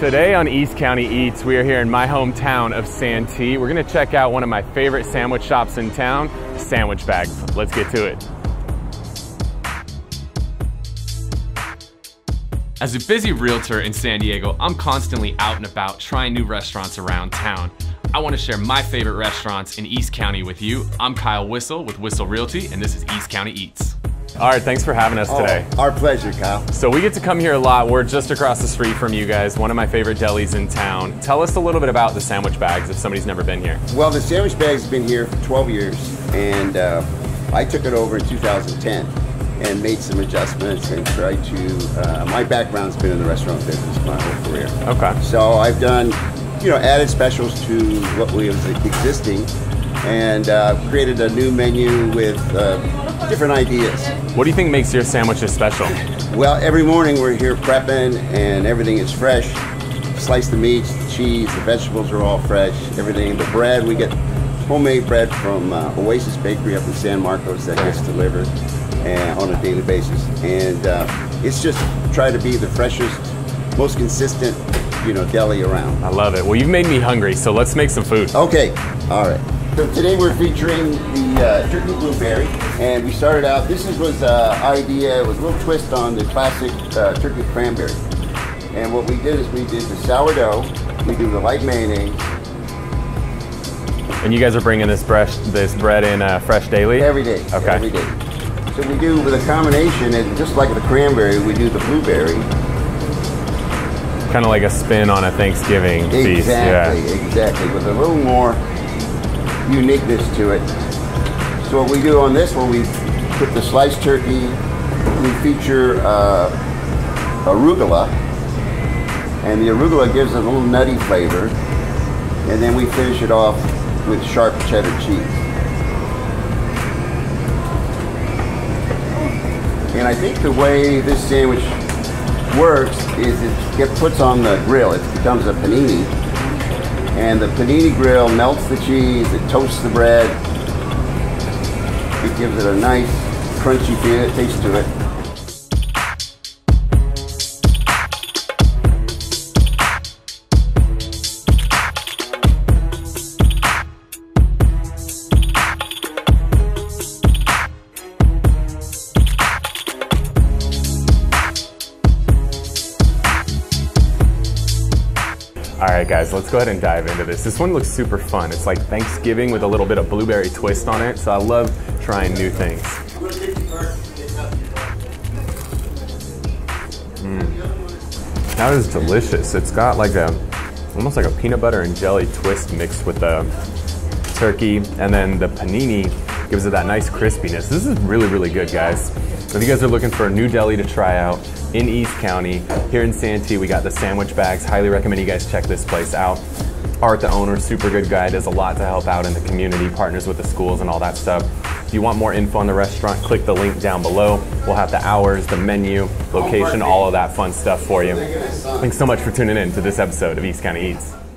Today on East County Eats, we are here in my hometown of Santee. We're gonna check out one of my favorite sandwich shops in town, Sandwich Bags. Let's get to it. As a busy realtor in San Diego, I'm constantly out and about trying new restaurants around town. I want to share my favorite restaurants in East County with you. I'm Kyle Whissel with Whissel Realty, and this is East County Eats. All right, thanks for having us today. Our pleasure, Kyle. So we get to come here a lot. We're just across the street from you guys, one of my favorite delis in town. Tell us a little bit about the Sandwich Bags if somebody's never been here. Well, the Sandwich Bags has been here for 12 years, and I took it over in 2010 and made some adjustments and tried to, my background's been in the restaurant business my whole career. Okay. So I've done, you know, added specials to what was existing and created a new menu with different ideas. What do you think makes your sandwiches special? Well, every morning we're here prepping and everything is fresh. Slice the meats, the cheese, the vegetables are all fresh, everything. The bread, we get homemade bread from Oasis Bakery up in San Marcos that gets delivered on a daily basis. And it's just try to be the freshest, most consistent, you know, deli around. I love it. Well, you've made me hungry, so let's make some food. Okay, all right. So today we're featuring the turkey blueberry, and we started out, this was an idea, it was a little twist on the classic turkey cranberry. And what we did is we did the sourdough, we do the light mayonnaise. And you guys are bringing this bread in fresh daily? Every day, okay. Every day. So we do with a combination, and just like the cranberry, we do the blueberry. Kind of like a spin on a Thanksgiving feast. Exactly, yeah. Exactly, with a little more uniqueness to it. So what we do on this one, we put the sliced turkey, we feature arugula, and the arugula gives it a little nutty flavor, and then we finish it off with sharp cheddar cheese. And I think the way this sandwich works is it puts on the grill, it becomes a panini. And the panini grill melts the cheese, it toasts the bread, it gives it a nice crunchy taste to it. All right, guys, let's go ahead and dive into this. This one looks super fun. It's like Thanksgiving with a little bit of blueberry twist on it, so I love trying new things. That is delicious. It's got like almost like a peanut butter and jelly twist mixed with the turkey, and then the panini gives it that nice crispiness. This is really, really good, guys. If you guys are looking for a new deli to try out in East County, here in Santee, we got the Sandwich Bags. Highly recommend you guys check this place out. Art, the owner, super good guy, does a lot to help out in the community, partners with the schools and all that stuff. If you want more info on the restaurant, click the link down below. We'll have the hours, the menu, location, all of that fun stuff for you. Thanks so much for tuning in to this episode of East County Eats.